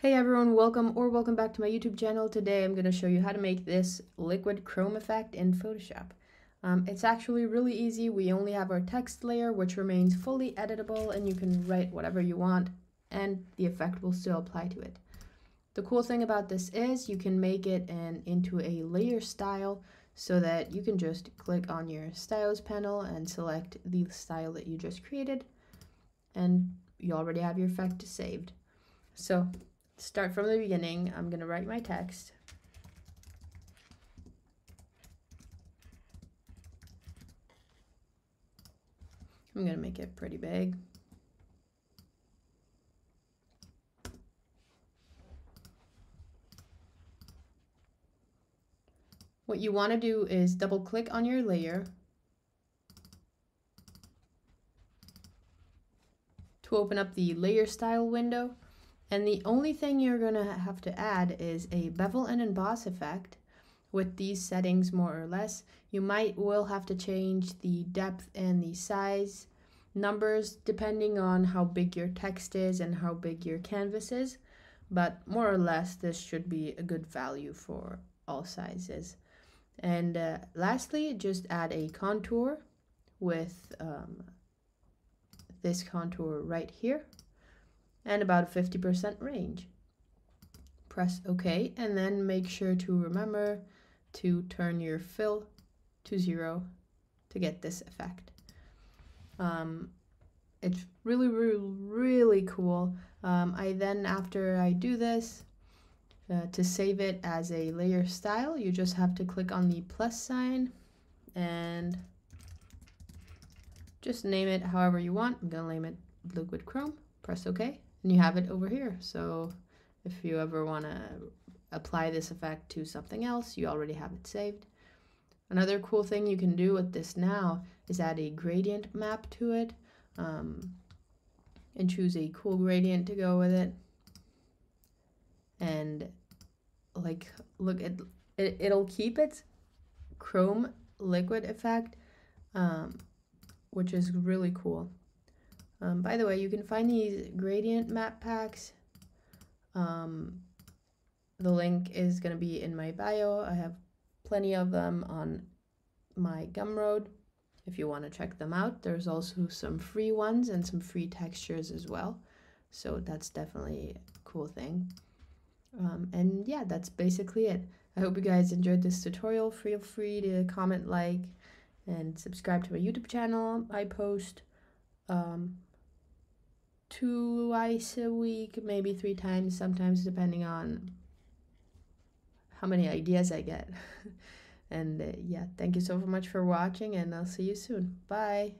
Hey everyone, welcome back to my YouTube channel. Today I'm going to show you how to make this liquid chrome effect in Photoshop. It's actually really easy. We only have our text layer, which remains fully editable, and you can write whatever you want and the effect will still apply to it. The cool thing about this is you can make it into a layer style, so that you can just click on your styles panel and select the style that you just created, and you already have your effect saved. So start from the beginning. I'm going to write my text. I'm going to make it pretty big. What you want to do is double click on your layer to open up the layer style window. And the only thing you're going to have to add is a bevel and emboss effect. With these settings, more or less, you will have to change the depth and the size numbers depending on how big your text is and how big your canvas is. But more or less, this should be a good value for all sizes. And lastly, just add a contour with this contour right here, and about 50% range. Press OK, and then make sure to remember to turn your fill to 0 to get this effect. It's really cool. After I do this, to save it as a layer style, you just have to click on the plus sign and just name it however you want. I'm gonna name it Liquid Chrome. Press OK. And you have it over here. So if you ever want to apply this effect to something else, you already have it saved. Another cool thing you can do with this now is add a gradient map to it, and choose a cool gradient to go with it. And look at it, it'll keep its chrome liquid effect, which is really cool. By the way, you can find these gradient map packs. The link is going to be in my bio. I have plenty of them on my Gumroad if you want to check them out. There's also some free ones and some free textures as well. So that's definitely a cool thing. And yeah, that's basically it. I hope you guys enjoyed this tutorial. Feel free to comment, like, and subscribe to my YouTube channel. I post 2 times a week, maybe 3 times sometimes, depending on how many ideas I get. And yeah, thank you so much for watching, and I'll see you soon. Bye.